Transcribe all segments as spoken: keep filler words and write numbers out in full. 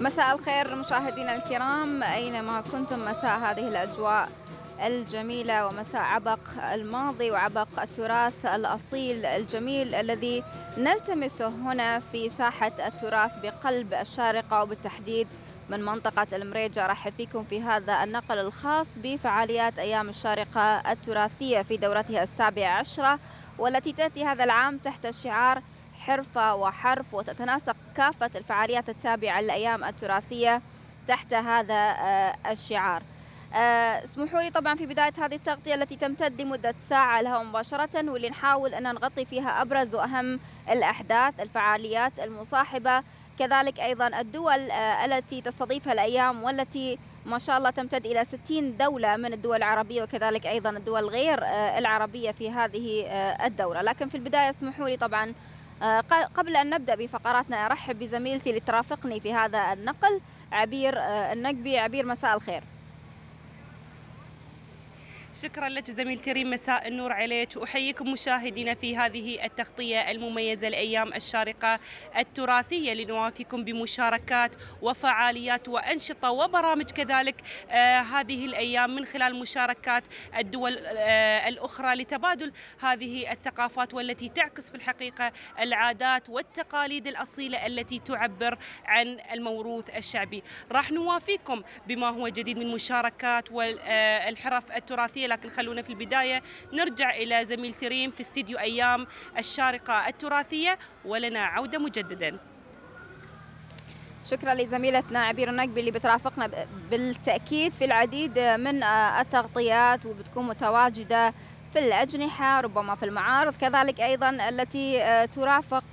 مساء الخير مشاهدينا الكرام أينما كنتم، مساء هذه الأجواء الجميلة ومساء عبق الماضي وعبق التراث الأصيل الجميل الذي نلتمسه هنا في ساحة التراث بقلب الشارقة وبالتحديد من منطقة المريجة. أرحب فيكم في هذا النقل الخاص بفعاليات أيام الشارقة التراثية في دورتها السابعة عشرة والتي تأتي هذا العام تحت شعار حرفة وحرف، وتتناسق كافة الفعاليات التابعة للأيام التراثية تحت هذا الشعار. اسمحوا لي طبعا في بداية هذه التغطية التي تمتد لمدة ساعة لها مباشرة، واللي نحاول أن نغطي فيها أبرز وأهم الأحداث، الفعاليات المصاحبة، كذلك أيضا الدول التي تستضيفها الأيام والتي ما شاء الله تمتد إلى ستين دولة من الدول العربية وكذلك أيضا الدول غير العربية في هذه الدورة. لكن في البداية اسمحوا لي طبعا قبل أن نبدأ بفقراتنا أرحب بزميلتي اللي ترافقني في هذا النقل عبير النجبي. عبير مساء الخير. شكرا لك زميلتي ريم، مساء النور عليك، واحييكم مشاهدينا في هذه التغطيه المميزه لايام الشارقه التراثيه لنوافيكم بمشاركات وفعاليات وانشطه وبرامج كذلك آه هذه الايام من خلال مشاركات الدول آه الاخرى لتبادل هذه الثقافات، والتي تعكس في الحقيقه العادات والتقاليد الاصيله التي تعبر عن الموروث الشعبي. راح نوافيكم بما هو جديد من مشاركات والحرف التراثيه، لكن خلونا في البداية نرجع إلى زميل تريم في استديو أيام الشارقة التراثية ولنا عودة مجددا. شكرا لزميلتنا عبير النجبي اللي بترافقنا بالتأكيد في العديد من التغطيات وبتكون متواجدة في الأجنحة ربما في المعارض، كذلك أيضا التي ترافق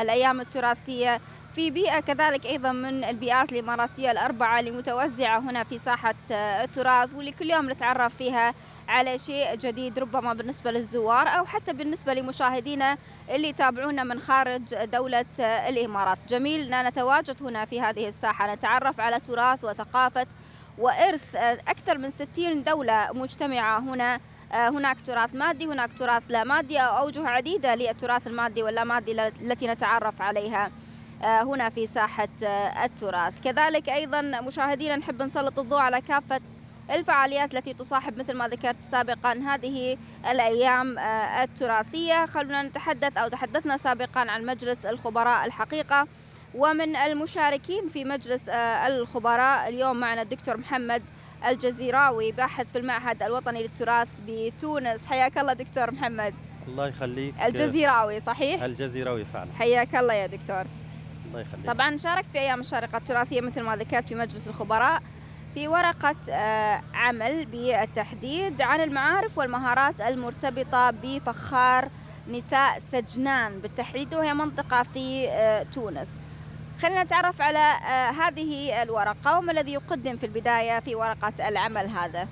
الأيام التراثية في بيئة كذلك أيضا من البيئات الإماراتية الأربعة اللي متوزعة هنا في ساحة التراث، واللي كل يوم نتعرف فيها على شيء جديد ربما بالنسبة للزوار أو حتى بالنسبة لمشاهدينا اللي يتابعونا من خارج دولة الإمارات. جميل أن نتواجد هنا في هذه الساحة نتعرف على تراث وثقافة وإرث أكثر من ستين دولة مجتمعة هنا. هناك تراث مادي، هناك تراث لا مادي، أو أوجه عديدة للتراث المادي واللا مادي التي نتعرف عليها هنا في ساحة التراث. كذلك أيضا مشاهدينا نحب نسلط الضوء على كافة الفعاليات التي تصاحب مثل ما ذكرت سابقا هذه الأيام التراثية. خلونا نتحدث أو تحدثنا سابقا عن مجلس الخبراء الحقيقة، ومن المشاركين في مجلس الخبراء اليوم معنا الدكتور محمد الجزيراوي باحث في المعهد الوطني للتراث بتونس. حياك الله دكتور محمد. الله يخليك. الجزيراوي صحيح؟ الجزيراوي فعلا. حياك الله يا دكتور. الله يخليك. طبعا شاركت في ايام الشارقه التراثيه مثل ما ذكرت في مجلس الخبراء في ورقه عمل بالتحديد عن المعارف والمهارات المرتبطه بفخار نساء سجنان بالتحديد، وهي منطقه في تونس. خلينا نتعرف على هذه الورقه وما الذي يقدم في البدايه في ورقه العمل هذا.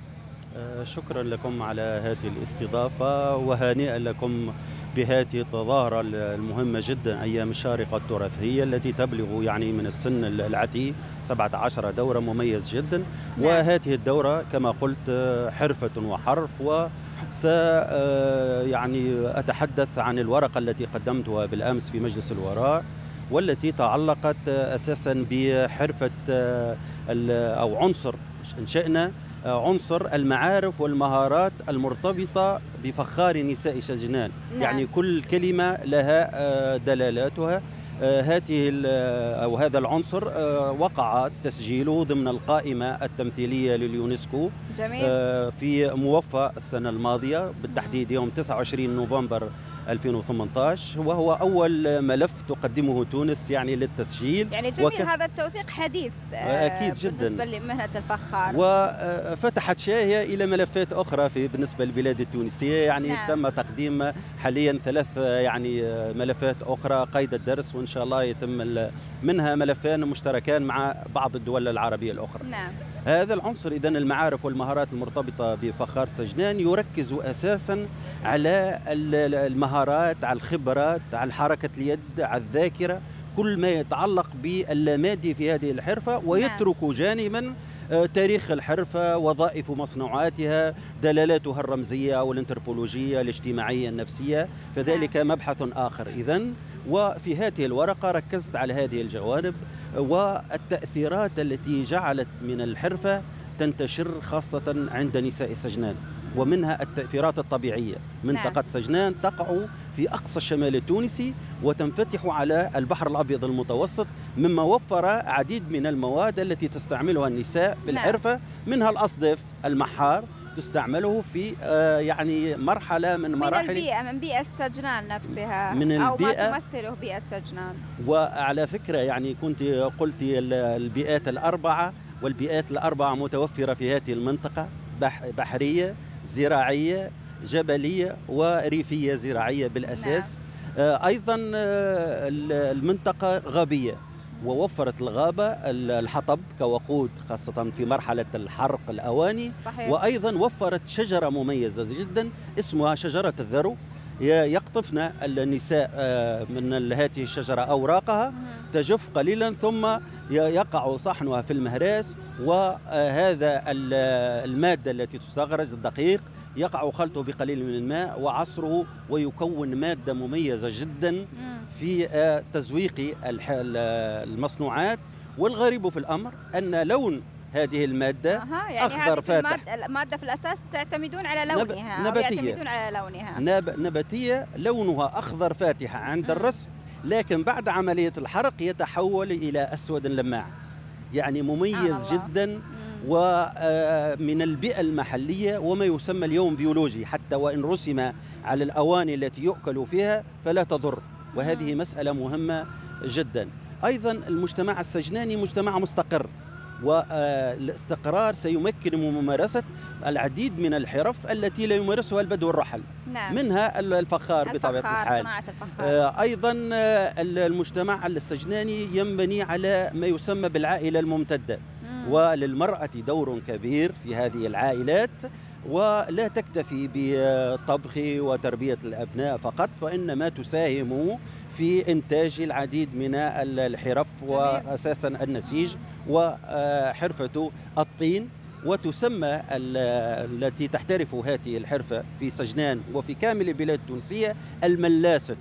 شكرا لكم على هذه الاستضافه وهنيئا لكم بهذه التظاهرة المهمة جدا أيام الشارقة التراثية التي تبلغ يعني من السن العتيق سبعة عشر دورة مميز جدا. وهذه الدورة كما قلت حرفة وحرف، وس يعني أتحدث عن الورقة التي قدمتها بالأمس في مجلس الوراء والتي تعلقت أساسا بحرفة أو عنصر إنشأنا عنصر المعارف والمهارات المرتبطة بفخار نساء سجنان. نعم. يعني كل كلمة لها دلالاتها. هذه أو هذا العنصر وقع تسجيله ضمن القائمة التمثيلية لليونسكو. جميل. في موفى السنة الماضية بالتحديد يوم تسعة وعشرين نوفمبر ألفين وثمانية عشر، وهو أول ملف تقدمه تونس يعني للتسجيل. يعني جميل وك... هذا التوثيق حديث أكيد جدا بالنسبة لمهنة الفخار، وفتحت شاهية إلى ملفات أخرى في بالنسبة للبلاد التونسية. يعني نعم. تم تقديم حاليا ثلاث يعني ملفات أخرى قيد الدرس، وإن شاء الله يتم منها ملفان مشتركان مع بعض الدول العربية الأخرى. نعم. هذا العنصر إذن المعارف والمهارات المرتبطة بفخار سجنان يركز أساسا على المهارات، على الخبرات، على حركة اليد، على الذاكرة، كل ما يتعلق باللمادي في هذه الحرفة، ويترك جانبا تاريخ الحرفة، وظائف ومصنوعاتها، دلالاتها الرمزية والانتربولوجية، الاجتماعية، النفسية، فذلك مبحث آخر إذن. وفي هذه الورقة ركزت على هذه الجوانب والتأثيرات التي جعلت من الحرفة تنتشر خاصة عند نساء سجنان، ومنها التأثيرات الطبيعية. منطقة سجنان تقع في أقصى الشمال التونسي وتنفتح على البحر الأبيض المتوسط، مما وفر عديد من المواد التي تستعملها النساء في الحرفة، منها الأصدف، المحار، تستعمله في يعني مرحلة من مراحل من البيئة، من بيئة سجنان نفسها من أو ما تمثله بيئة سجنان. وعلى فكرة يعني كنت قلت البيئات الأربعة، والبيئات الأربعة متوفرة في هذه المنطقة: بحرية، زراعية، جبلية، وريفية زراعية بالأساس. نعم. أيضا المنطقة غابية، ووفرت الغابة الحطب كوقود خاصة في مرحلة الحرق الأواني. صحيح. وأيضا وفرت شجرة مميزة جدا اسمها شجرة الذرو، يقطفن النساء من هذه الشجرة أوراقها، تجف قليلا ثم يقع صحنها في المهراس، وهذا المادة التي تستخرج الدقيق يقع خلطه بقليل من الماء وعصره، ويكون مادة مميزة جدا في تزويق المصنوعات. والغريب في الأمر أن لون هذه المادة أه يعني أخضر فاتح. المادة في الأساس تعتمدون على لونها، نباتية، يعتمدون على لونها. نب... نباتية لونها أخضر فاتحة عند الرسم، لكن بعد عملية الحرق يتحول إلى أسود لماع، يعني مميز آه جدا. مم. ومن البيئة المحلية وما يسمى اليوم بيولوجي، حتى وإن رسم على الأواني التي يؤكل فيها فلا تضر، وهذه مم. مسألة مهمة جدا. أيضا المجتمع السجناني مجتمع مستقر، والاستقرار سيمكن من ممارسة العديد من الحرف التي لا يمارسها البدو الرحل. نعم. منها الفخار بطبيعة الحال. صناعة الفخار. أيضا المجتمع السجناني ينبني على ما يسمى بالعائلة الممتدة، مم. وللمرأة دور كبير في هذه العائلات، ولا تكتفي بطبخ وتربية الأبناء فقط، وإنما تساهم في إنتاج العديد من الحرف. جميل. وأساسا النسيج وحرفة الطين، وتسمى التي تحترف هذه الحرفة في سجنان وفي كامل البلاد التونسية الملاسة.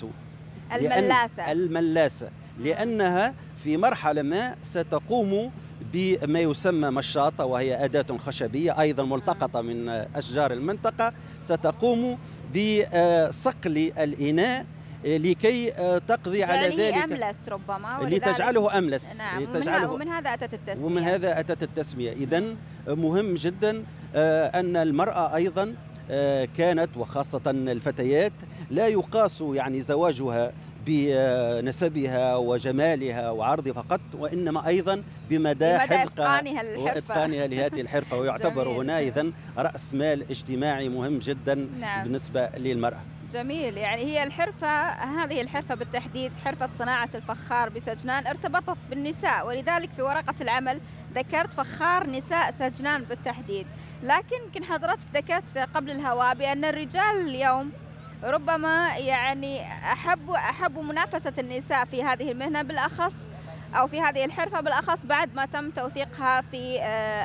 الملاسة. الملاسة لأنها في مرحلة ما ستقوم بما يسمى مشاطة، وهي أداة خشبية أيضا ملتقطة من أشجار المنطقة، ستقوم بصقل الإناء لكي تقضي على ذلك، أملس ربما، لتجعله أملس. نعم. لتجعله ومن هذا أتت التسمية. ومن هذا أتت التسمية. إذن مهم جدا أن المرأة أيضا كانت، وخاصة الفتيات، لا يقاس يعني زواجها بنسبها وجمالها وعرضها فقط، وإنما أيضا بمدى حذقها وإتقانها لهذه الحرفة، ويعتبر هنا إذن رأس مال اجتماعي مهم جدا. نعم. بالنسبة للمرأة. جميل. يعني هي الحرفة، هذه الحرفة بالتحديد، حرفة صناعة الفخار بسجنان، ارتبطت بالنساء، ولذلك في ورقة العمل ذكرت فخار نساء سجنان بالتحديد. لكن يمكن حضرتك ذكرت قبل الهواء بأن الرجال اليوم ربما يعني أحبوا أحبوا منافسة النساء في هذه المهنة بالأخص، أو في هذه الحرفة بالأخص، بعد ما تم توثيقها في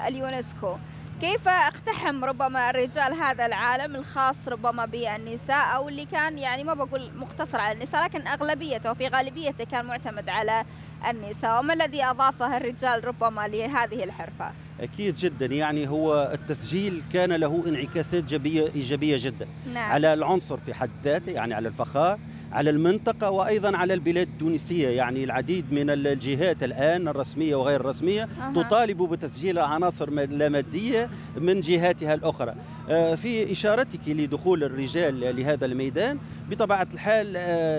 اليونسكو. كيف اقتحم ربما الرجال هذا العالم الخاص ربما بالنساء، أو اللي كان يعني ما بقول مقتصر على النساء، لكن أغلبيته في غالبيته كان معتمد على النساء، وما الذي أضافه الرجال ربما لهذه الحرفة؟ أكيد جدا. يعني هو التسجيل كان له انعكاسات إيجابية جدا. نعم. على العنصر في حد ذاته، يعني على الفخار، على المنطقة وأيضا على البلاد التونسية. يعني العديد من الجهات الآن الرسمية وغير الرسمية أه. تطالب بتسجيل عناصر لا مادية من جهاتها الأخرى. في إشارتك لدخول الرجال لهذا الميدان بطبيعة الحال،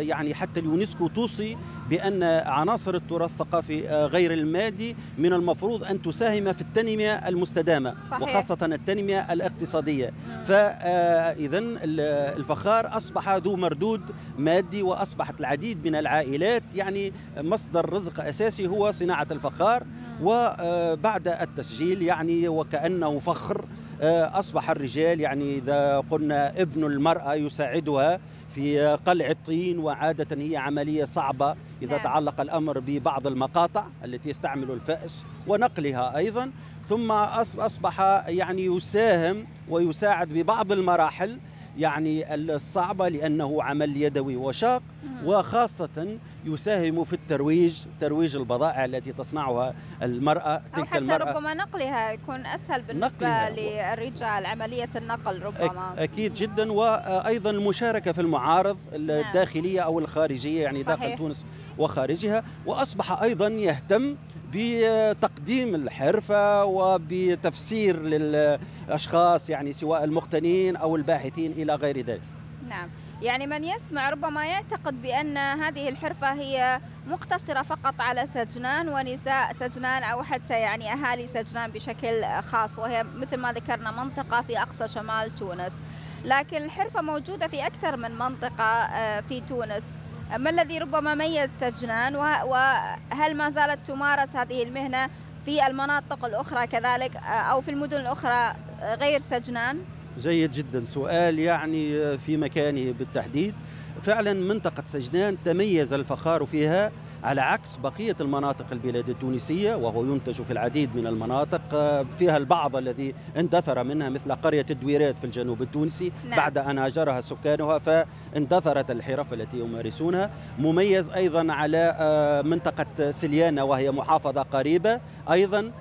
يعني حتى اليونسكو توصي بأن عناصر التراث الثقافي غير المادي من المفروض أن تساهم في التنمية المستدامة صحيح. وخاصة التنمية الاقتصادية. فإذن الفخار أصبح ذو مردود مادي، وأصبحت العديد من العائلات يعني مصدر رزق أساسي هو صناعة الفخار، وبعد التسجيل يعني وكأنه فخر أصبح الرجال، يعني إذا قلنا ابن المرأة يساعدها في قلع الطين، وعادة هي عملية صعبة إذا نعم. تعلق الأمر ببعض المقاطع التي يستعمل الفأس ونقلها أيضا، ثم أصبح يعني يساهم ويساعد ببعض المراحل يعني الصعبة لأنه عمل يدوي وشاق، وخاصة يساهم في الترويج، ترويج البضائع التي تصنعها المرأة تلك حتى المرأة، ربما نقلها يكون أسهل بالنسبة نقلها. للرجال عملية النقل ربما أكيد جدا، وأيضا المشاركة في المعارض الداخلية أو الخارجية يعني صحيح. داخل تونس وخارجها. وأصبح أيضا يهتم بتقديم الحرفة وبتفسير للأشخاص يعني سواء المقتنين أو الباحثين إلى غير ذلك. نعم، يعني من يسمع ربما يعتقد بأن هذه الحرفة هي مقتصرة فقط على سجنان ونساء سجنان أو حتى يعني أهالي سجنان بشكل خاص، وهي مثل ما ذكرنا منطقة في أقصى شمال تونس، لكن الحرفة موجودة في أكثر من منطقة في تونس. ما الذي ربما ميز سجنان، وهل ما زالت تمارس هذه المهنة في المناطق الأخرى كذلك أو في المدن الأخرى غير سجنان؟ جيد جدا، سؤال يعني في مكانه بالتحديد. فعلا منطقة سجنان تميز الفخار فيها على عكس بقية المناطق البلاد التونسية، وهو ينتج في العديد من المناطق، فيها البعض الذي اندثر منها مثل قرية الدويرات في الجنوب التونسي نعم. بعد أن هاجرها سكانها فاندثرت الحرف التي يمارسونها. مميز أيضا على منطقة سليانة وهي محافظة قريبة أيضا.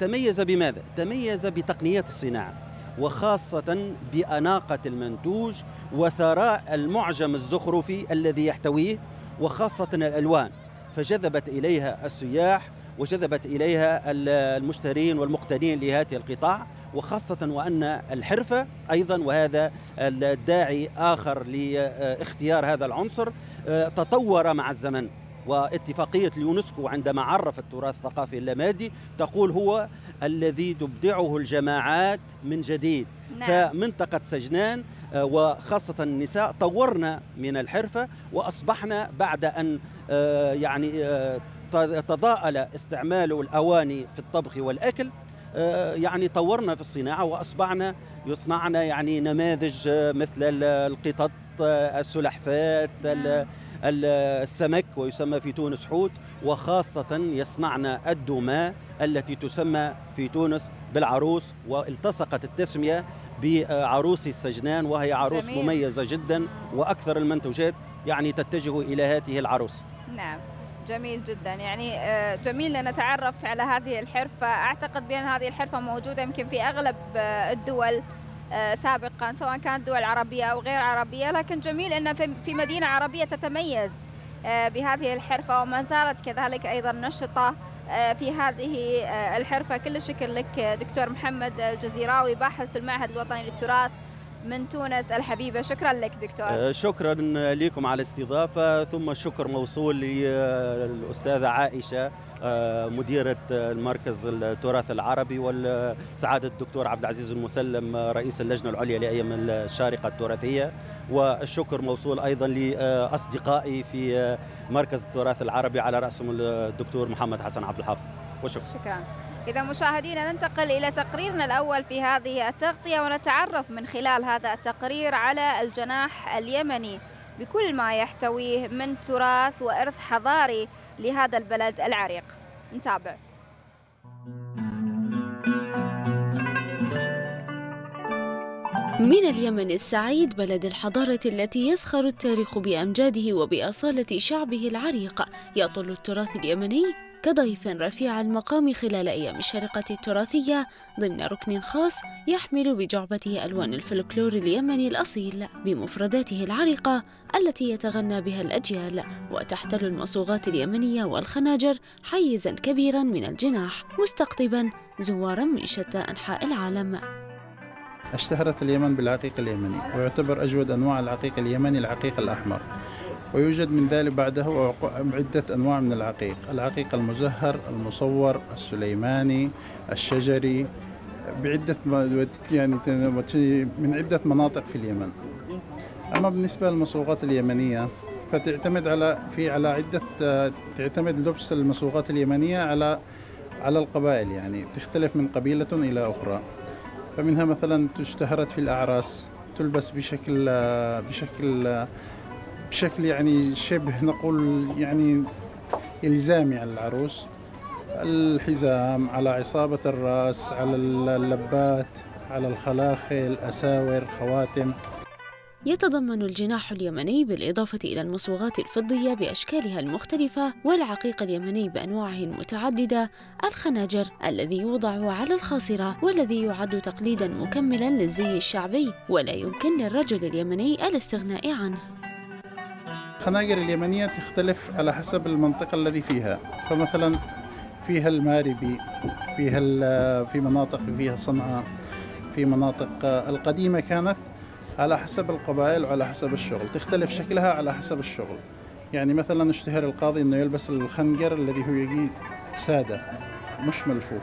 تميز بماذا؟ تميز بتقنيات الصناعة، وخاصة بأناقة المنتوج وثراء المعجم الزخرفي الذي يحتويه، وخاصة الألوان، فجذبت إليها السياح وجذبت إليها المشترين والمقتنين لهذه القطاع، وخاصة وأن الحرفة أيضا، وهذا الداعي آخر لاختيار هذا العنصر، تطور مع الزمن. واتفاقية اليونسكو عندما عرف التراث الثقافي اللامادي تقول هو الذي تبدعه الجماعات من جديد نعم. فمنطقة سجنان وخاصة النساء طورنا من الحرفة، وأصبحنا بعد أن يعني تضاءل استعمال الأواني في الطبخ والأكل يعني طورنا في الصناعة، وأصبحنا يصنعنا يعني نماذج مثل القطط، السلحفات، السمك ويسمى في تونس حوت، وخاصة يصنعنا الدماء التي تسمى في تونس بالعروس، والتصقت التسمية بعروس السجنان وهي عروس جميل. مميزة جدا، وأكثر المنتوجات يعني تتجه إلى هذه العروس. نعم جميل جدا، يعني جميل أن نتعرف على هذه الحرفة. أعتقد بأن هذه الحرفة موجودة يمكن في أغلب الدول سابقا سواء كانت دول عربية أو غير عربية، لكن جميل أن في مدينة عربية تتميز بهذه الحرفة وما زالت كذلك أيضا نشطة في هذه الحرفة. كل شكر لك دكتور محمد الجزيراوي، باحث في المعهد الوطني للتراث من تونس الحبيبة. شكرا لك دكتور. شكرا لكم على الاستضافة، ثم الشكر موصول للأستاذة عائشة مديرة المركز التراث العربي، والسعادة الدكتور عبد العزيز المسلم رئيس اللجنة العليا لأيام الشارقة التراثية، والشكر موصول أيضا لأصدقائي في مركز التراث العربي على رأسهم الدكتور محمد حسن عبد الحافظ. وشكرا. شكرا. إذا مشاهدينا ننتقل إلى تقريرنا الأول في هذه التغطية، ونتعرف من خلال هذا التقرير على الجناح اليمني بكل ما يحتويه من تراث وإرث حضاري لهذا البلد العريق. نتابع. من اليمن السعيد بلد الحضارة التي يسخر التاريخ بأمجاده وبأصالة شعبه العريق، يطل التراث اليمني كضيف رفيع المقام خلال أيام الشارقة التراثية ضمن ركن خاص يحمل بجعبته ألوان الفلكلور اليمني الأصيل بمفرداته العريقة التي يتغنى بها الأجيال، وتحتل المصوغات اليمنية والخناجر حيزا كبيرا من الجناح، مستقطبا زوارا من شتى أنحاء العالم. اشتهرت اليمن بالعقيق اليمني، ويعتبر أجود أنواع العقيق اليمني العقيق الأحمر، ويوجد من ذلك بعده عدة أنواع من العقيق، العقيق المزهر، المصور، السليماني، الشجري، بعدة يعني من عدة مناطق في اليمن. أما بالنسبة للمصوغات اليمنية فتعتمد على في على عدة تعتمد لبس المصوغات اليمنية على على القبائل، يعني تختلف من قبيلة إلى أخرى. فمنها مثلا اشتهرت في الأعراس، تلبس بشكل بشكل بشكل يعني شبه نقول يعني إلزامي على العروس، الحزام على عصابة الرأس، على اللبات، على الخلاخل، أساور، خواتم. يتضمن الجناح اليمني بالإضافة إلى المصوغات الفضية بأشكالها المختلفة والعقيق اليمني بأنواعه المتعددة الخناجر الذي يوضع على الخاصرة والذي يعد تقليدا مكملا للزي الشعبي ولا يمكن للرجل اليمني الاستغناء عنه. الخناجر اليمنية تختلف على حسب المنطقة الذي فيها، فمثلا فيها الماربي، فيها في مناطق فيها صنعاء، في مناطق القديمة كانت على حسب القبائل وعلى حسب الشغل، تختلف شكلها على حسب الشغل. يعني مثلا اشتهر القاضي انه يلبس الخنجر الذي هو يجي سادة مش ملفوف،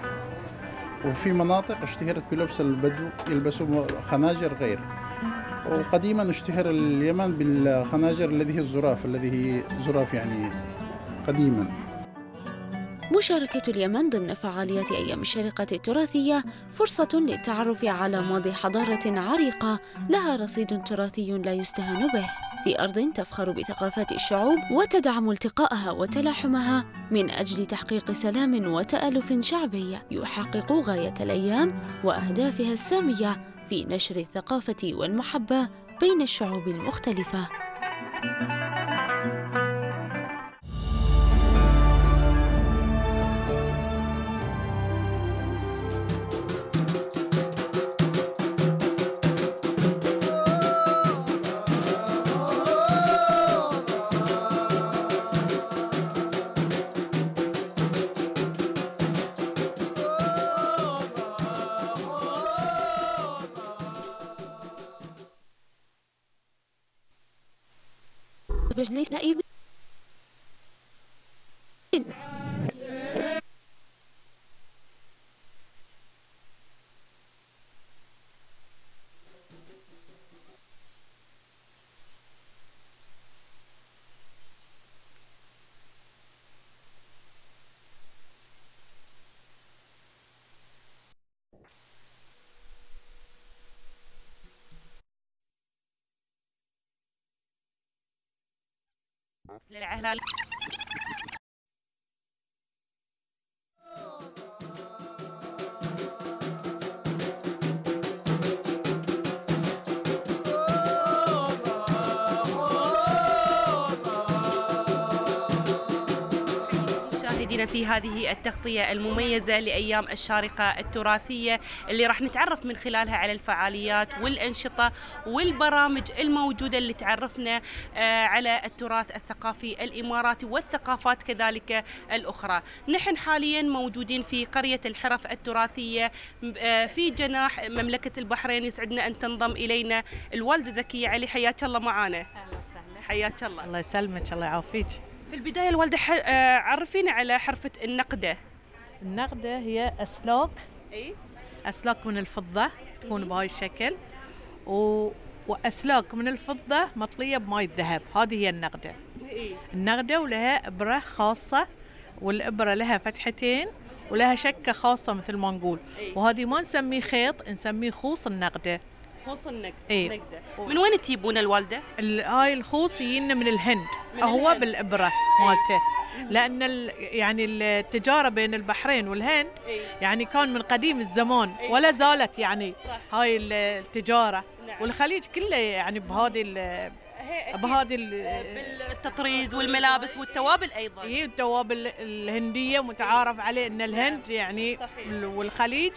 وفي مناطق اشتهرت بلبس البدو يلبسوا خناجر غير. وقديما اشتهر اليمن بالخناجر الذي هي الزراف، الذي هي زراف يعني قديما. مشاركة اليمن ضمن فعاليات أيام الشارقة التراثية فرصة للتعرف على ماضي حضارة عريقة لها رصيد تراثي لا يستهان به، في أرض تفخر بثقافات الشعوب وتدعم التقاءها وتلاحمها من أجل تحقيق سلام وتألف شعبي يحقق غاية الأيام وأهدافها السامية في نشر الثقافة والمحبة بين الشعوب المختلفة. مجلس نائب للعهلال. في هذه التغطية المميزة لأيام الشارقة التراثية اللي راح نتعرف من خلالها على الفعاليات والأنشطة والبرامج الموجودة اللي تعرفنا على التراث الثقافي الإماراتي والثقافات كذلك الأخرى. نحن حاليا موجودين في قرية الحرف التراثية في جناح مملكة البحرين. يسعدنا أن تنضم إلينا الوالدة زكية علي، حياك الله معانا. أهلا وسهلا، حياك الله. الله يسلمك، الله يعافيك. في البداية الوالدة عرفينا على حرفة النقدة. النقدة هي أسلاك، أسلاك من الفضة تكون بهاي الشكل، و... وأسلاك من الفضة مطلية بماء الذهب، هذه هي النقدة. النقدة ولها إبرة خاصة، والإبرة لها فتحتين ولها شكة خاصة مثل ما نقول، وهذه ما نسميه خيط، نسميه خوص النقدة. خوص النقدة. إيه. من وين تجيبون الوالدة؟ هاي الخوص يجينا من الهند، من هو الهند. بالإبرة مالته، لأن ال يعني التجارة بين البحرين والهند إيه؟ يعني كان من قديم الزمان إيه؟ ولا زالت يعني صح. هاي التجارة نعم. والخليج كله يعني بهذه بهذه التطريز والملابس والتوابل ايضا. هي التوابل الهنديه متعارف عليه ان الهند يعني صحيح. والخليج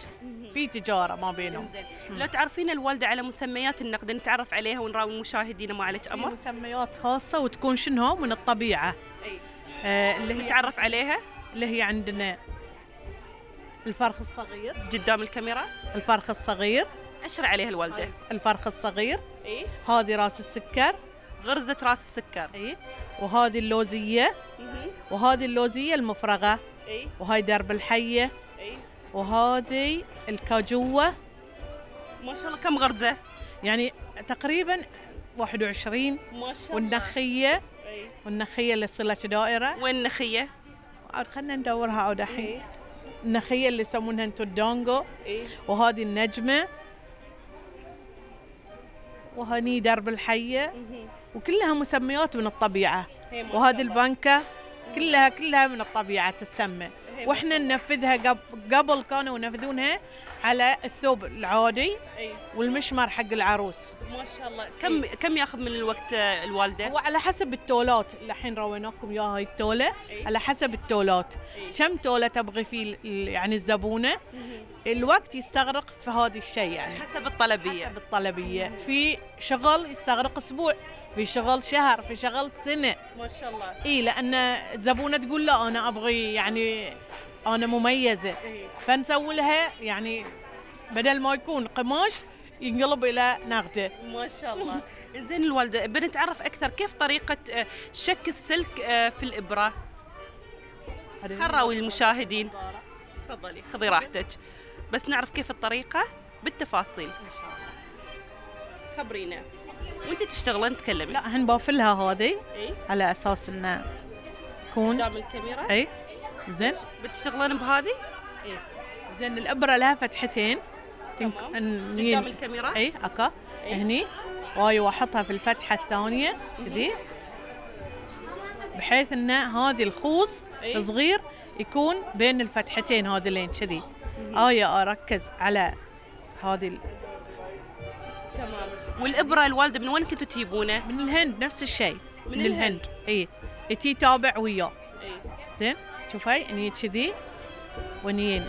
في تجاره ما بينهم. لو تعرفين الوالده على مسميات النقد نتعرف عليها ونراوي مشاهدينا، ما عليك امر. مسميات خاصه وتكون شنو من الطبيعه. اي آه اللي نتعرف عليها اللي هي عندنا الفرخ الصغير قدام الكاميرا. الفرخ الصغير أشر عليها الوالدة. الفرخ الصغير إيه؟ هذه راس السكر، غرزة راس السكر. إيه؟ وهذه اللوزية. وهذه اللوزية المفرغة. إيه؟ وهاي درب الحية. إيه؟ وهذه الكاجوة. ما شاء الله كم غرزة؟ يعني تقريبا واحد وعشرين. ما شاء الله. والنخية. إيه؟ والنخية اللي صلت دائرة. وين النخية؟ خلينا ندورها عود الحين. إيه؟ النخية اللي يسمونها انتو الدونجو. إيه؟ وهذه النجمة. وهني درب الحية. وكلها مسميات من الطبيعة. وهذه البنكة كلها كلها من الطبيعة تسمى، واحنا ننفذها. قبل كانوا ينفذونها على الثوب العادي والمشمر حق العروس. ما شاء الله. كم كم ياخذ من الوقت الوالدة؟ هو على حسب التولات اللي الحين رويناكم اياها. هاي التولة على حسب التولات، كم تولة تبغي فيه يعني الزبونة. الوقت يستغرق في هذا الشيء يعني حسب الطلبية. حسب الطلبية. في شغل يستغرق اسبوع، في شغل شهر، في شغل سنة. ما شاء الله. اي لأن الزبونة تقول لا أنا أبغي يعني أنا مميزة. إيه؟ فنسوي لها يعني بدل ما يكون قماش ينقلب إلى نغدة. ما شاء الله. زين الوالدة بنتعرف أكثر كيف طريقة شك السلك في الإبرة. خراوي المشاهدين. تفضلي خذي راحتك، بس نعرف كيف الطريقة بالتفاصيل. إن شاء الله. خبرينا. وانت تشتغلين تكلمي. لا احنا بافلها هذه. إيه؟ على اساس انه تكون قدام الكاميرا. اي زين. بتشتغلين بهذه؟ اي زين. الابره لها فتحتين تنك... قدام الكاميرا. اي اكا. إيه؟ هني واي واحطها في الفتحه الثانيه شذي بحيث ان هذه الخوص إيه؟ الصغير يكون بين الفتحتين هذين شذي. ايا اركز على هذه ال... تمام. والابره الوالده من وين كنتوا تجيبونه؟ من الهند. نفس الشيء من, من الهند. الهند. اي تي تابع وياه. اي زين. شوفي اني كذي ونين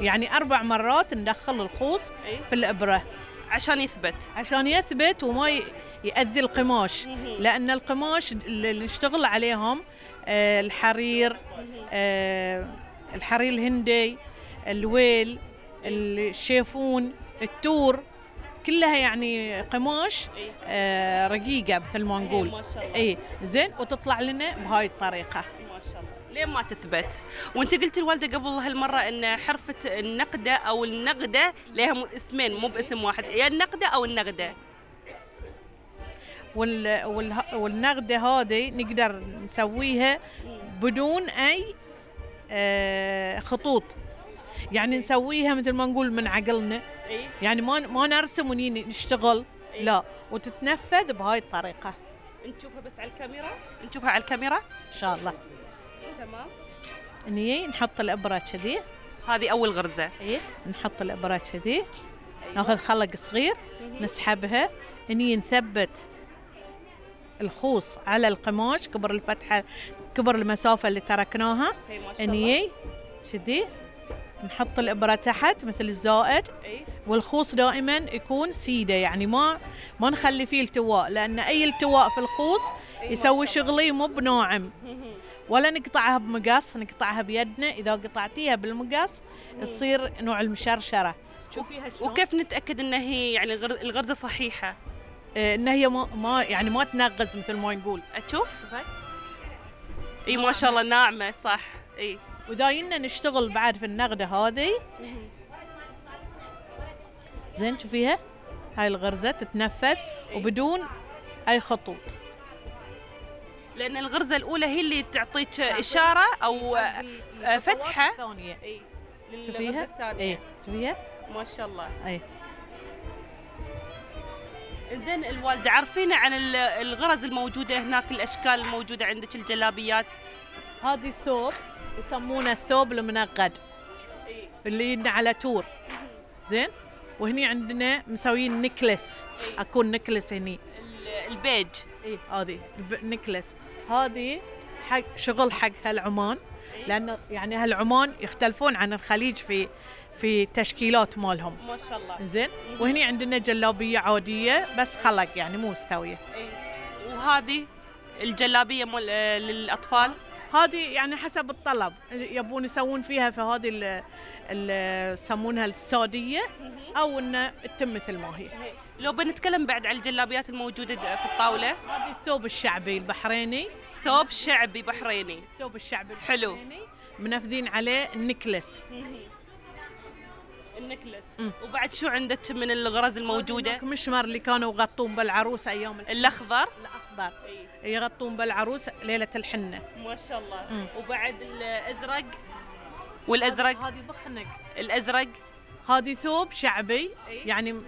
يعني اربع مرات ندخل الخوص. أي. في الابره عشان يثبت. عشان يثبت وما يأذي القماش. لان القماش اللي نشتغل عليهم آه الحرير، آه الحرير الهندي، الويل، الشيفون، التور، كلها يعني قماش آه رقيقه مثل ما نقول. اي زين. وتطلع لنا بهاي الطريقه. ما شاء الله. لين ما تثبت. وانت قلت الوالده قبل هالمره ان حرفه النقده او النقده لها اسمين مو باسم واحد، يا النقده او النغده. وال والنغده هذه نقدر نسويها بدون اي آه خطوط، يعني نسويها مثل ما نقول من عقلنا. إيه؟ يعني ما ما نرسم ونيجي نشتغل. إيه؟ لا، وتتنفذ بهاي الطريقه. نشوفها بس على الكاميرا. نشوفها على الكاميرا ان شاء الله. تمام. نيجي نحط الابره كذي. هذه اول غرزه. ايه نحط الابره كذي. أيوة. ناخذ خلق صغير. مم. نسحبها. نيجي نثبت الخوص على القماش كبر الفتحه كبر المسافه اللي تركناها. نيجي كذي نحط الابره تحت مثل الزائد. أي. والخوص دائما يكون سيده، يعني ما ما نخلي فيه التواء، لان اي التواء في الخوص يسوي شغلي مو بناعم. ولا نقطعها بمقص، نقطعها بيدنا. اذا قطعتيها بالمقص تصير نوع المشرشره. شوفيها شلون. وكيف نتاكد ان هي يعني الغرزه صحيحه؟ آه ان هي ما, ما يعني ما تنغز مثل ما نقول. اشوف. اي ما شاء الله ناعمه صح. اي. وداينا نشتغل بعد في النغده هذه. زين شوفيها هاي الغرزه تتنفذ وبدون اي خطوط، لان الغرزه الاولى هي اللي تعطيك اشاره او فتحه الثانيه. شوفيها. اي شوفيها ما شاء الله. اي زين. الوالده عرفينا عن الغرز الموجوده هناك، الاشكال الموجوده عندك، الجلابيات. هذه الثوب يسمونه الثوب المنقد اللي يدنا على تور. زين. وهني عندنا مسويين نكلس. اكون نكلس هني البيج. اي هذه النكلس هذه حق شغل حق هالعمان، لانه يعني هالعمان يختلفون عن الخليج في في تشكيلات مالهم ما شاء الله. زين، وهني عندنا جلابيه عاديه بس خلق يعني مو مستويه. اي وهذه الجلابيه مال للاطفال هذه يعني حسب الطلب يبون يسوون فيها، فهذه يسمونها الساديه او انه تتم مثل ما هي. لو بنتكلم بعد عن الجلابيات الموجوده في الطاوله، هذه الثوب الشعبي البحريني، ثوب شعبي بحريني، ثوب الشعبي البحريني حلو منفذين عليه النكلس. النكلس مم. وبعد شو عندك من الغرز الموجوده؟ مشمر اللي كانوا يغطون بالعروس ايام الاخضر، الاخضر إيه؟ يغطون بالعروس ليله الحنه ما شاء الله. مم. وبعد الازرق، والازرق هذه بخنق، الازرق هذه ثوب شعبي إيه؟ يعني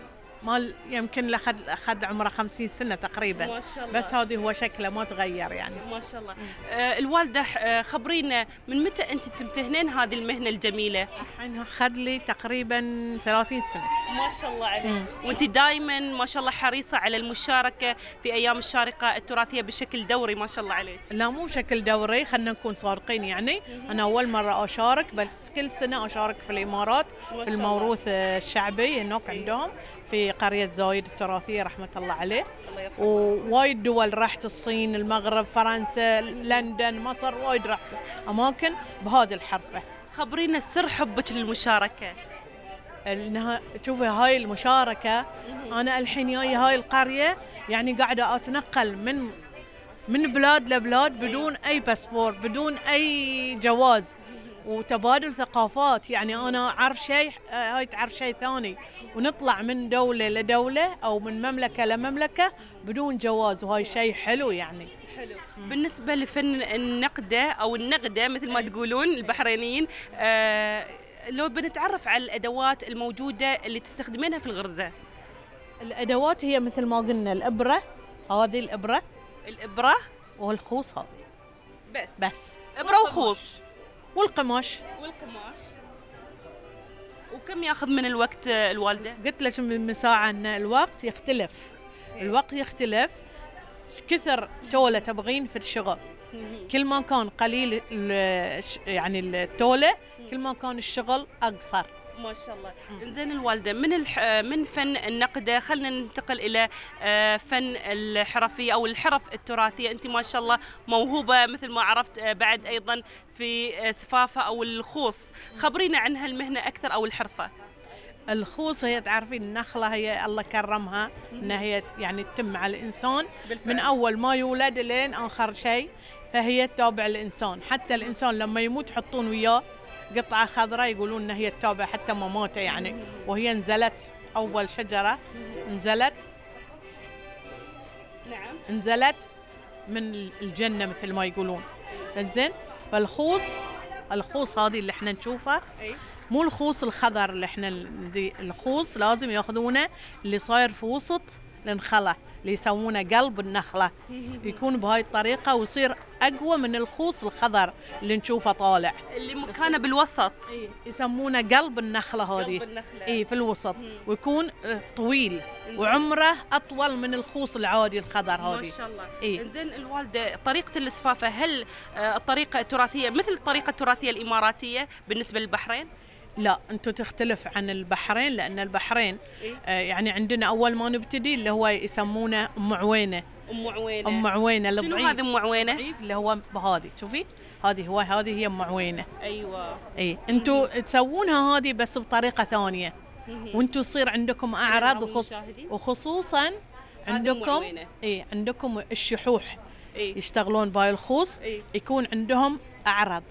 مال يمكن لخد اخذ عمره خمسين سنه تقريبا ما شاء الله. بس هذه هو شكله ما تغير يعني ما شاء الله. آه الوالده آه خبرينا من متى انت تمتهنين هذه المهنه الجميله؟ الحين اخذ لي تقريبا ثلاثين سنه ما شاء الله عليك، وانت دائما ما شاء الله حريصه على المشاركه في ايام الشارقه التراثيه بشكل دوري ما شاء الله عليك. لا مو بشكل دوري، خلينا نكون صادقين يعني انا اول مره اشارك، بس كل سنه اشارك في الامارات في الموروث الشعبي هناك عندهم في قرية زايد التراثية رحمة الله عليه، ووايد دول رحت، الصين، المغرب، فرنسا، لندن، مصر، وايد رحت أماكن بهذه الحرفة. خبرينا سر حبك للمشاركة. انها تشوفي هاي المشاركة، أنا الحين جاية هاي القرية يعني قاعدة أتنقل من من بلاد لبلاد بدون أي باسبور، بدون أي جواز، وتبادل ثقافات، يعني انا اعرف شيء هاي تعرف شيء ثاني، ونطلع من دوله لدوله او من مملكه لمملكه بدون جواز، وهاي شيء حلو يعني. حلو. بالنسبه لفن النقده او النقده مثل ما تقولون البحرينيين، آه لو بنتعرف على الادوات الموجوده اللي تستخدمينها في الغرزه. الادوات هي مثل ما قلنا الابره، هذه الابره، الابره والخوص، هذه بس بس ابره وخوص، والقماش. والقماش وكم ياخذ من الوقت الوالده؟ قلت لك من ساعه ان الوقت يختلف، الوقت يختلف كثر توله تبغين في الشغل، كل ما كان قليل يعني التوله كل ما كان الشغل اقصر. ما شاء الله. انزين الوالده من الح... من فن النقده خلينا ننتقل الى فن الحرفيه او الحرف التراثيه، انت ما شاء الله موهوبه مثل ما عرفت بعد ايضا في صفافه او الخوص، خبرينا عن هالمهنه اكثر او الحرفه. الخوص هي تعرفين النخله هي الله كرمها انها هي يعني تتم على الانسان بالفعل. من اول ما يولد لين اخر شيء، فهي تتابع الانسان، حتى الانسان لما يموت يحطون وياه قطعة خضراء يقولون إن هي التوبة حتى ما ماتت يعني، وهي نزلت أول شجرة نزلت نعم نزلت من الجنة مثل ما يقولون. فإنزين فالخوص، الخوص هذه اللي احنا نشوفها مو الخوص الخضر اللي احنا، الخوص لازم ياخذونه اللي صاير في وسط النخلة اللي يسمونه قلب النخلة، يكون بهاي الطريقة ويصير أقوى من الخوص الخضر اللي نشوفه طالع اللي مكانه بالوسط، إيه؟ يسمونه قلب النخلة هذه، إيه في الوسط، ويكون طويل وعمره أطول من الخوص العادي الخضر هذه ما شاء الله. إيه؟ إنزين الوالدة طريقة الإصفافة هل الطريقة التراثية مثل الطريقة التراثية الإماراتية بالنسبة للبحرين؟ لا انتم تختلف عن البحرين، لان البحرين إيه؟ آه يعني عندنا اول ما نبتدي اللي هو يسمونه ام عوينه، ام عوينه، ام عوينه اللي شنو هذه ام عوينه؟ اللي هو هذه شوفي هذه هو هذه هي ام عوينه. ايوه اي انتم تسوونها هذه بس بطريقه ثانيه، وانتم يصير عندكم اعراض وخص... وخصوصا عندكم اي عندكم الشحوح إيه؟ يشتغلون بهاي الخوص إيه؟ يكون عندهم اعراض.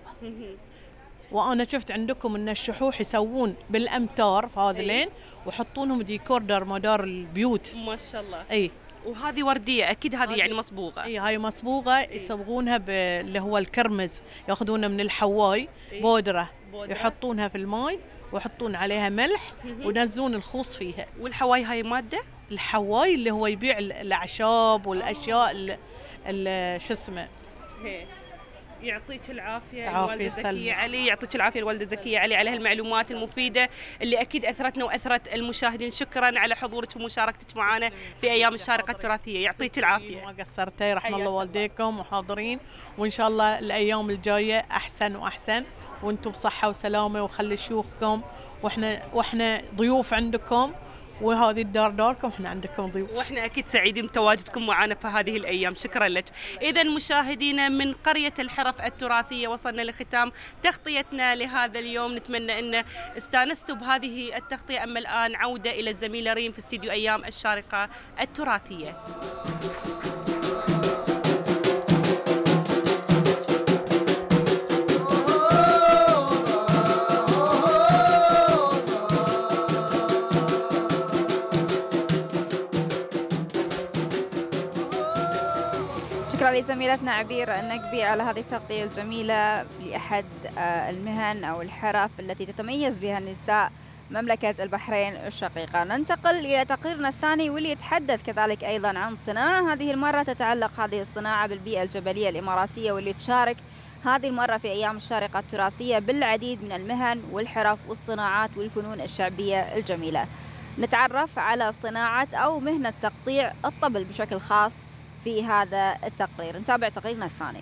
وانا شفت عندكم ان الشحوح يسوون بالامتار في هذا اللين ويحطونهم ديكور دار مدار البيوت ما شاء الله. اي وهذه ورديه اكيد، هذه يعني مصبوغه. اي هاي مصبوغه إيه؟ يصبغونها اللي هو الكرمز، ياخذونه من الحواي إيه؟ بودره، بودرة يحطونها في الماي ويحطون عليها ملح وينزلون الخوص فيها. والحواي هاي ماده؟ الحواي اللي هو يبيع الاعشاب والاشياء شو اسمه يعطيك العافيه الوالده زكيه علي، يعطيك العافيه الوالده زكيه علي على هالمعلومات المفيده اللي اكيد اثرتنا واثرت المشاهدين. شكرا على حضورك ومشاركتك معنا في ايام الشارقه التراثيه، يعطيك العافيه. ما قصرتي، رحم الله والديكم وحاضرين، وان شاء الله الايام الجايه احسن واحسن، وانتم بصحه وسلامه، وخلي شيوخكم، واحنا واحنا ضيوف عندكم، وهذه الدار داركم، احنا عندكم ضيوف، واحنا اكيد سعيدين بتواجدكم معنا في هذه الايام. شكرا لك. اذا مشاهدينا من قريه الحرف التراثيه وصلنا لختام تغطيتنا لهذا اليوم، نتمنى ان استانستوا بهذه التغطيه. اما الان عوده الى الزميله ريم في استديو ايام الشارقه التراثيه. شكرا لزميلتنا عبير النجبي على هذه التغطية الجميلة لأحد المهن أو الحرف التي تتميز بها النساء مملكة البحرين الشقيقة. ننتقل إلى تقريرنا الثاني واللي يتحدث كذلك أيضا عن صناعة، هذه المرة تتعلق هذه الصناعة بالبيئة الجبلية الإماراتية، واللي تشارك هذه المرة في أيام الشارقة التراثية بالعديد من المهن والحرف والصناعات والفنون الشعبية الجميلة. نتعرف على صناعة أو مهنة تقطيع الطبل بشكل خاص في هذا التقرير، نتابع تقريرنا الثاني.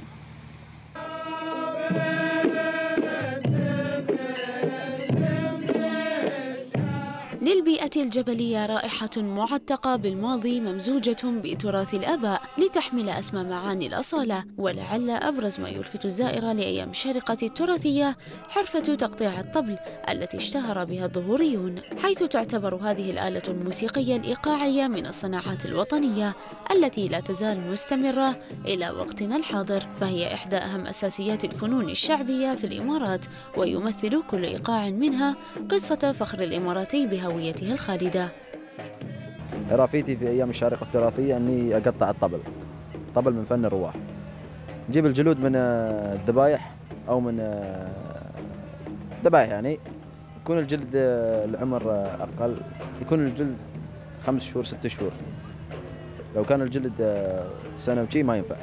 للبيئة الجبلية رائحة معتقة بالماضي ممزوجة بتراث الآباء لتحمل أسمى معاني الأصالة، ولعل أبرز ما يلفت الزائر لأيام الشارقة التراثية حرفة تقطيع الطبل التي اشتهر بها الظهوريون، حيث تعتبر هذه الآلة الموسيقية الإيقاعية من الصناعات الوطنية التي لا تزال مستمرة إلى وقتنا الحاضر، فهي إحدى أهم أساسيات الفنون الشعبية في الإمارات، ويمثل كل إيقاع منها قصة فخر الإماراتي بها هويتها الخالدة. رفيتي في أيام الشارقة التراثية أني أقطع الطبل، طبل من فن الرواح، نجيب الجلود من الذبايح أو من الذبايح، يعني يكون الجلد العمر أقل، يكون الجلد خمس شهور ست شهور، لو كان الجلد سنة وشي ما ينفع،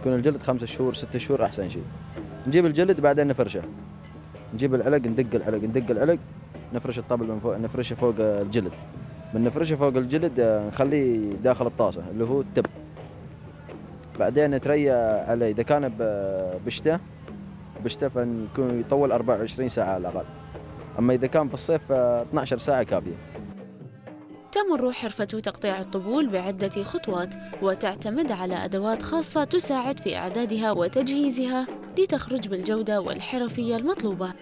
يكون الجلد خمس شهور ست شهور أحسن شيء. نجيب الجلد بعدين نفرشه، نجيب العلق ندق العلق ندق العلق نفرش الطبل من فوق، نفرشه فوق الجلد، من نفرشه فوق الجلد نخليه داخل الطاسه اللي هو التب، بعدين نتريى عليه، اذا كان بشتاء بشتاء فنكون يطول أربعة وعشرين ساعه على الاقل، اما اذا كان في الصيف اثنعش ساعه كافيه. تمر حرفة تقطيع الطبول بعدة خطوات، وتعتمد على أدوات خاصة تساعد في إعدادها وتجهيزها لتخرج بالجودة والحرفية المطلوبة.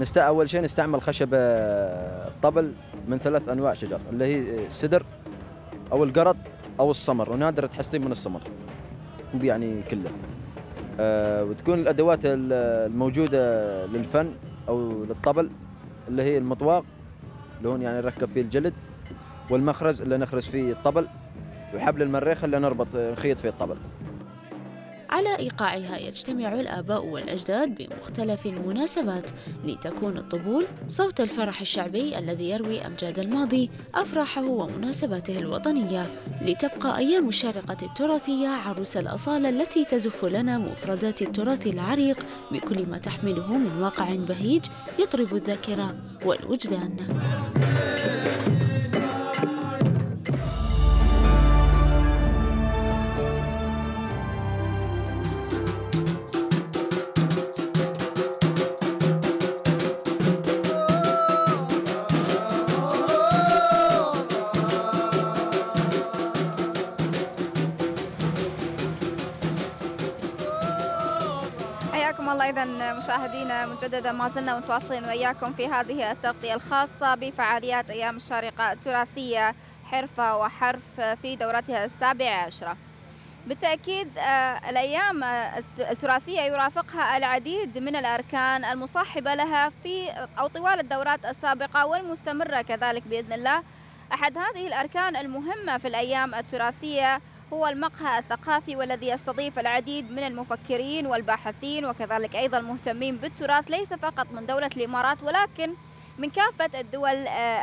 نستع أول شيء نستعمل خشب الطبل من ثلاث أنواع شجر، اللي هي السدر أو القرط أو الصمر، ونادر تحصلين من الصمر يعني كله. أه وتكون الأدوات الموجودة للفن أو للطبل اللي هي المطواق اللي هون يعني نركب فيه الجلد، والمخرز اللي نخرز فيه الطبل، وحبل المريخ اللي نربط نخيط فيه الطبل. على إيقاعها يجتمع الآباء والأجداد بمختلف المناسبات لتكون الطبول صوت الفرح الشعبي الذي يروي أمجاد الماضي أفراحه ومناسباته الوطنية، لتبقى أيام الشارقة التراثية عروس الأصالة التي تزف لنا مفردات التراث العريق بكل ما تحمله من واقع بهيج يطرب الذاكرة والوجدان. إذن مشاهدينا مجددا ما زلنا متواصلين وإياكم في هذه التغطية الخاصة بفعاليات أيام الشارقة التراثية حرفة وحرف في دورتها السابعة عشرة. بالتأكيد الأيام التراثية يرافقها العديد من الأركان المصاحبة لها في أو طوال الدورات السابقة والمستمرة كذلك بإذن الله. أحد هذه الأركان المهمة في الأيام التراثية هو المقهى الثقافي، والذي يستضيف العديد من المفكرين والباحثين وكذلك أيضا المهتمين بالتراث ليس فقط من دولة الإمارات ولكن من كافة الدول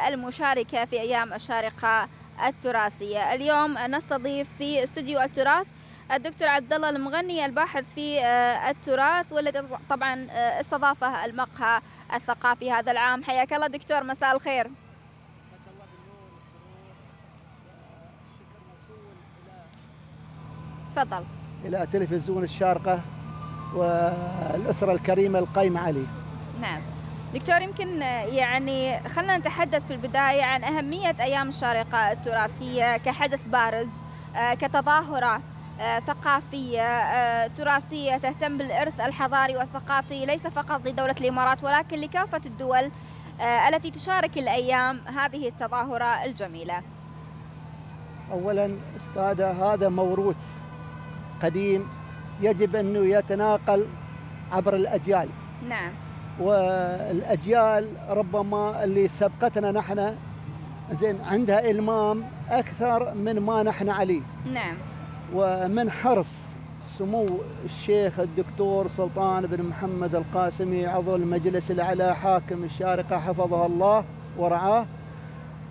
المشاركة في أيام الشارقة التراثية. اليوم نستضيف في استوديو التراث الدكتور عبد الله المغني الباحث في التراث، والذي طبعا استضافه المقهى الثقافي هذا العام. حياك الله دكتور، مساء الخير. مساك الله بالنور والسرور. تفضل. إلى تلفزيون الشارقة والأسرة الكريمة القايمة عليه. نعم دكتور، يمكن يعني خلنا نتحدث في البداية عن أهمية أيام الشارقة التراثية كحدث بارز، كتظاهرة ثقافية تراثية تهتم بالإرث الحضاري والثقافي ليس فقط لدولة الإمارات ولكن لكافة الدول التي تشارك الأيام هذه التظاهرة الجميلة. أولا أستاذ، هذا موروث قديم يجب أنه يتناقل عبر الأجيال. نعم. والأجيال ربما اللي سبقتنا نحن زين عندها إلمام أكثر من ما نحن عليه. نعم. ومن حرص سمو الشيخ الدكتور سلطان بن محمد القاسمي عضو المجلس الأعلى حاكم الشارقة حفظه الله ورعاه،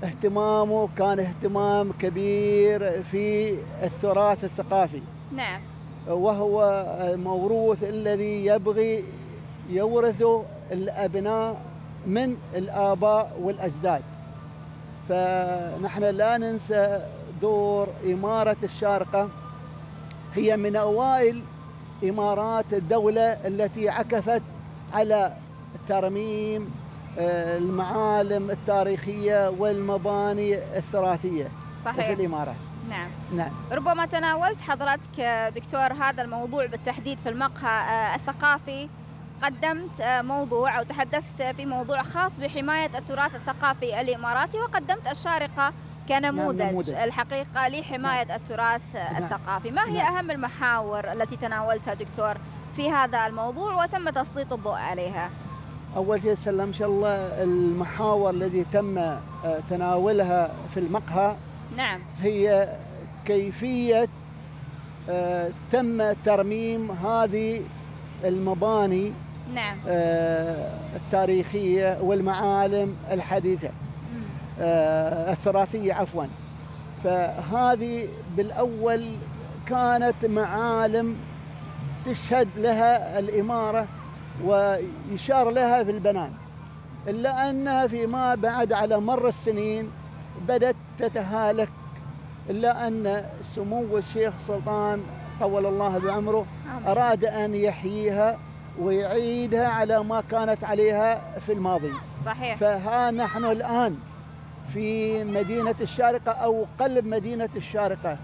اهتمامه كان اهتمام كبير في التراث الثقافي. نعم. وهو الموروث الذي يبغي يورثه الأبناء من الآباء والأجداد. فنحن لا ننسى دور إمارة الشارقة، هي من أوائل إمارات الدولة التي عكفت على ترميم المعالم التاريخية والمباني التراثية في الإمارة. نعم. نعم. ربما تناولت حضرتك دكتور هذا الموضوع بالتحديد في المقهى الثقافي، قدمت موضوع أو تحدثت في موضوع خاص بحماية التراث الثقافي الإماراتي، وقدمت الشارقة كنموذج. نعم. الحقيقة لحماية. نعم. التراث. نعم. الثقافي. ما هي. نعم. أهم المحاور التي تناولتها دكتور في هذا الموضوع وتم تسليط الضوء عليها؟ أول شيء سلم إن شاء الله، المحاور التي تم تناولها في المقهى. نعم. هي كيفية تم ترميم هذه المباني. نعم. التاريخية والمعالم الحديثة التراثية عفوا. فهذه بالأول كانت معالم تشهد لها الإمارة ويشار لها في البنان، إلا أنها فيما بعد على مر السنين بدأت تتهالك، إلا أن سمو الشيخ سلطان طول الله بعمره أراد أن يحييها ويعيدها على ما كانت عليها في الماضي. صحيح. فها نحن الآن في مدينة الشارقة أو قلب مدينة الشارقة،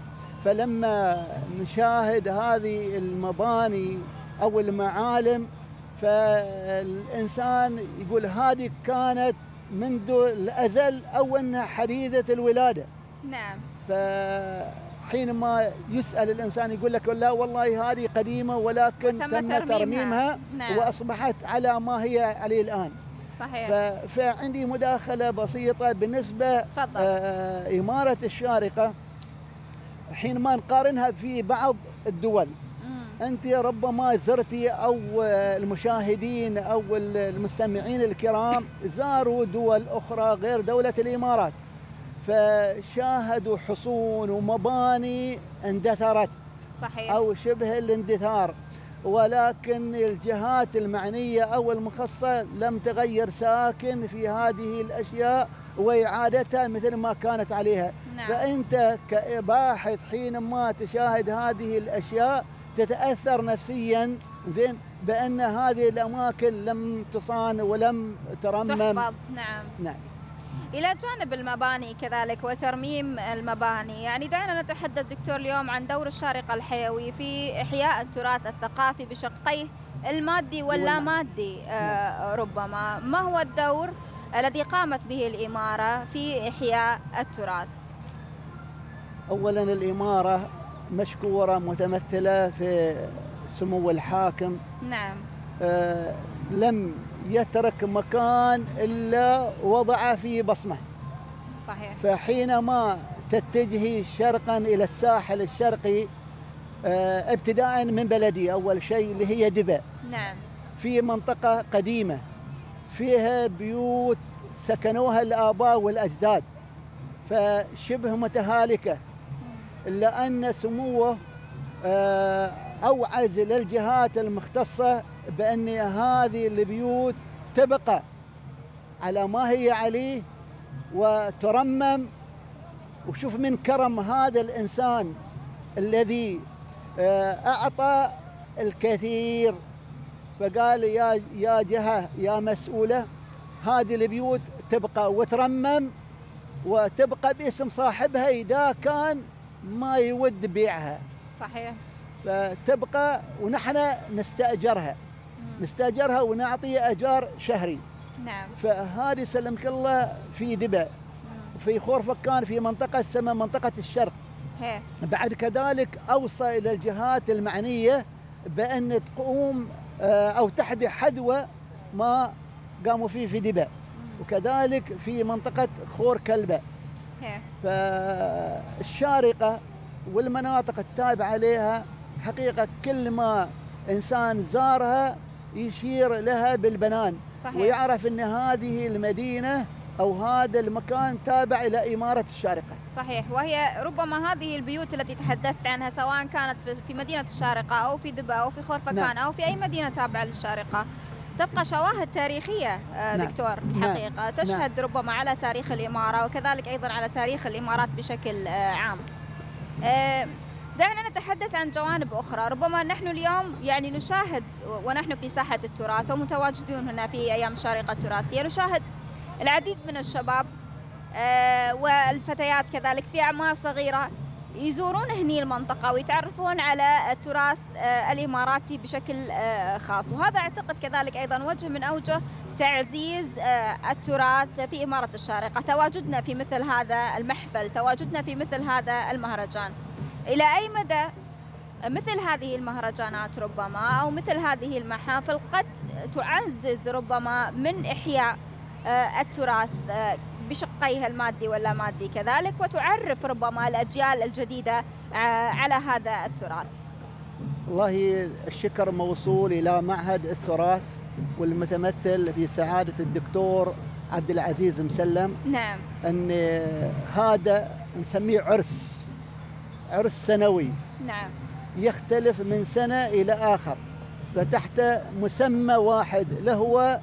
فلما نشاهد هذه المباني أو المعالم فالإنسان يقول هذه كانت منذ الأزل أو أنها حديثة الولادة. نعم. فحينما يسأل الإنسان يقول لك لا والله هذه قديمة ولكن تم ترميمها, ترميمها. نعم. وأصبحت على ما هي عليه الآن. صحيح. فعندي مداخلة بسيطة بالنسبة آه إمارة الشارقة حينما نقارنها في بعض الدول. مم. أنت ربما زرتي أو المشاهدين أو المستمعين الكرام زاروا دول أخرى غير دولة الإمارات، فشاهدوا حصون ومباني اندثرت. صحيح. أو شبه الاندثار، ولكن الجهات المعنية أو المخصصة لم تغير ساكن في هذه الأشياء وإعادتها مثل ما كانت عليها. نعم. فأنت كباحث حينما تشاهد هذه الأشياء تتأثر نفسيا زين بأن هذه الأماكن لم تصان ولم ترمم. تحفظ. نعم. نعم. إلى جانب المباني كذلك وترميم المباني، يعني دعنا نتحدث دكتور اليوم عن دور الشارقة الحيوي في إحياء التراث الثقافي بشقيه المادي واللامادي. آه ربما ما هو الدور الذي قامت به الإمارة في إحياء التراث؟ أولا الإمارة مشكورة متمثلة في سمو الحاكم. نعم. آه لم يترك مكان إلا وضع فيه بصمة. صحيح. فحينما تتجهي شرقا إلى الساحل الشرقي اه ابتداء من بلدي أول شيء اللي هي دبا. نعم. في منطقة قديمة فيها بيوت سكنوها الآباء والأجداد فشبه متهالكة، إلا أن سموه أوعز للجهات المختصة بأن هذه البيوت تبقى على ما هي عليه وترمم. وشوف من كرم هذا الإنسان الذي أعطى الكثير، فقال يا يا جهة يا مسؤولة هذه البيوت تبقى وترمم وتبقى باسم صاحبها إذا كان ما يود بيعها. صحيح. فتبقى ونحن نستأجرها مم. نستأجرها ونعطي أجار شهري. نعم. فهذه سلمك الله في دبا في خورفكان في منطقة اسمها منطقة الشرق. هي. بعد كذلك أوصى إلى الجهات المعنية بأن تقوم أو تحدي حدوى ما قاموا فيه في دبا وكذلك في منطقة خور كلبة. هي. فالشارقة والمناطق التابعة عليها حقيقة كل ما إنسان زارها يشير لها بالبنان. صحيح. ويعرف أن هذه المدينة أو هذا المكان تابع إلى إمارة الشارقة. صحيح. وهي ربما هذه البيوت التي تحدثت عنها سواء كانت في مدينة الشارقة أو في دبا أو في خورفكان. نعم. أو في أي مدينة تابعة للشارقة تبقى شواهد تاريخية دكتور. نعم. حقيقة تشهد. نعم. ربما على تاريخ الإمارة وكذلك أيضا على تاريخ الإمارات بشكل عام. دعنا نتحدث عن جوانب أخرى. ربما نحن اليوم يعني نشاهد ونحن في ساحة التراث ومتواجدون هنا في أيام الشارقة التراثية نشاهد العديد من الشباب والفتيات كذلك في أعمار صغيرة يزورون هني المنطقة ويتعرفون على التراث الإماراتي بشكل خاص، وهذا أعتقد كذلك أيضا وجه من أوجه تعزيز التراث في إمارة الشارقة. تواجدنا في مثل هذا المحفل، تواجدنا في مثل هذا المهرجان، إلى أي مدى مثل هذه المهرجانات ربما أو مثل هذه المحافل قد تعزز ربما من إحياء التراث بشقيه المادي ولا مادي كذلك، وتعرف ربما الأجيال الجديدة على هذا التراث؟ والله الشكر موصول إلى معهد التراث والمتمثل بسعادة الدكتور عبد العزيز المسلم. نعم. أن هذا نسميه عرس عرس سنوي. نعم. يختلف من سنة إلى آخر فتحت مسمى واحد لهو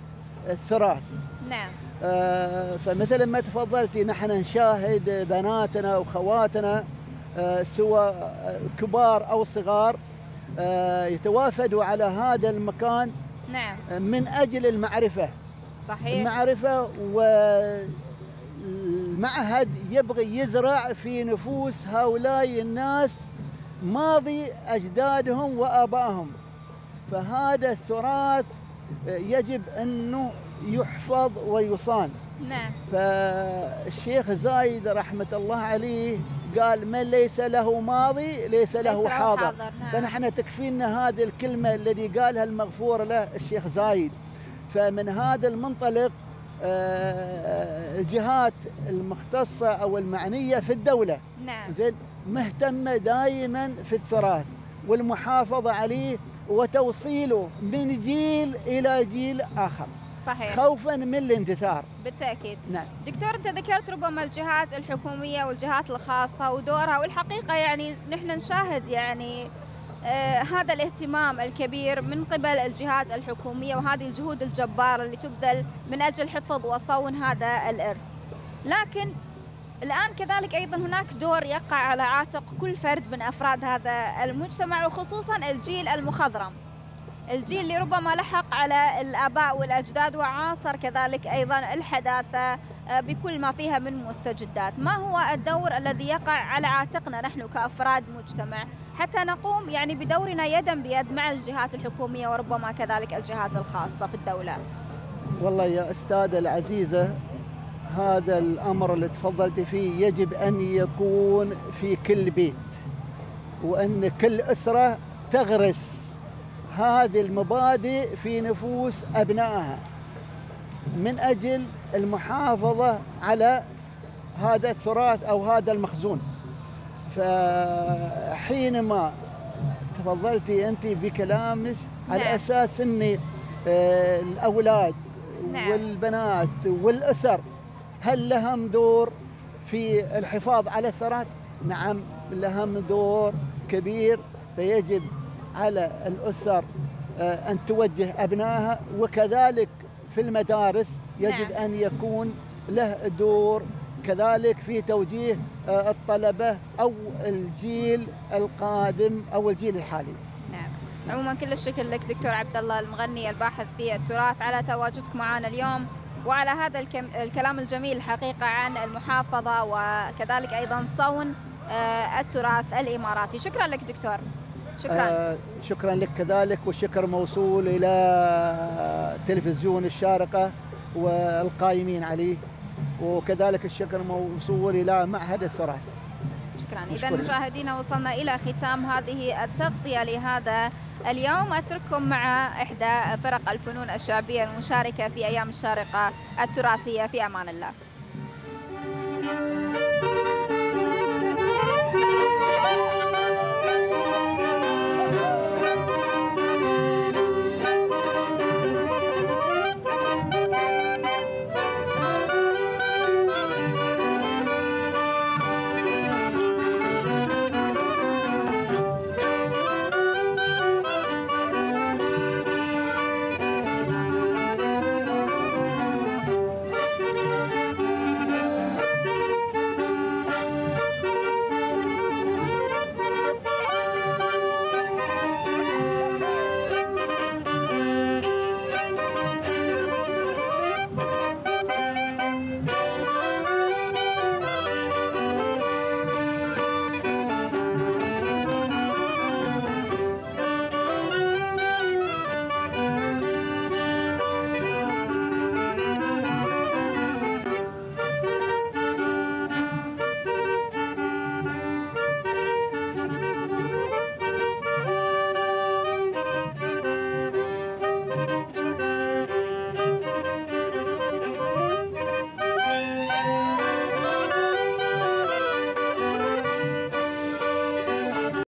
التراث. نعم. آه فمثل ما تفضلتي نحن نشاهد بناتنا وخواتنا آه سواء كبار أو صغار آه يتوافدوا على هذا المكان. نعم. من أجل المعرفة. صحيح. المعرفة، والمعهد يبغي يزرع في نفوس هؤلاء الناس ماضي أجدادهم وآبائهم، فهذا التراث يجب أنه يحفظ ويصان. نعم. فالشيخ زايد رحمة الله عليه قال من ليس له ماضي ليس له حاضر. نعم. فنحن تكفينا هذه الكلمة الذي قالها المغفور له الشيخ زايد. فمن هذا المنطلق الجهات المختصة أو المعنية في الدولة. نعم. زين مهتمة دائما في التراث والمحافظة عليه وتوصيله من جيل إلى جيل آخر. صحيح. خوفا من الاندثار بالتأكيد. نعم. دكتور أنت ذكرت ربما الجهات الحكومية والجهات الخاصة ودورها، والحقيقة يعني نحن نشاهد يعني آه هذا الاهتمام الكبير من قبل الجهات الحكومية وهذه الجهود الجبارة اللي تبذل من أجل حفظ وصون هذا الإرث، لكن الآن كذلك أيضا هناك دور يقع على عاتق كل فرد من أفراد هذا المجتمع وخصوصا الجيل المخضرم، الجيل اللي ربما لحق على الآباء والأجداد وعاصر كذلك أيضا الحداثة بكل ما فيها من مستجدات. ما هو الدور الذي يقع على عاتقنا نحن كأفراد مجتمع حتى نقوم يعني بدورنا يدا بيد مع الجهات الحكومية وربما كذلك الجهات الخاصة في الدولة؟ والله يا أستاذة العزيزة هذا الأمر اللي تفضلت فيه يجب أن يكون في كل بيت وأن كل أسرة تغرس هذه المبادئ في نفوس أبنائها من أجل المحافظة على هذا التراث أو هذا المخزون. فحينما تفضلتي أنت بكلامك. نعم. على أساس أن الأولاد. نعم. والبنات والأسر هل لهم دور في الحفاظ على التراث؟ نعم لهم دور كبير فيجب على الأسر أن توجه أبنائها، وكذلك في المدارس يجب أن يكون له دور كذلك في توجيه الطلبة أو الجيل القادم أو الجيل الحالي. عموما كل الشكر لك دكتور عبد الله المغني الباحث في التراث على تواجدك معنا اليوم وعلى هذا الكلام الجميل الحقيقة عن المحافظة وكذلك أيضا صون التراث الإماراتي. شكرا لك دكتور. شكرا. آه شكرا لك كذلك، والشكر موصول إلى تلفزيون الشارقة والقائمين عليه، وكذلك الشكر موصول إلى معهد التراث. شكرا. إذا مشاهدينا وصلنا إلى ختام هذه التغطية لهذا اليوم، أترككم مع إحدى فرق الفنون الشعبية المشاركة في أيام الشارقة التراثية. في أمان الله.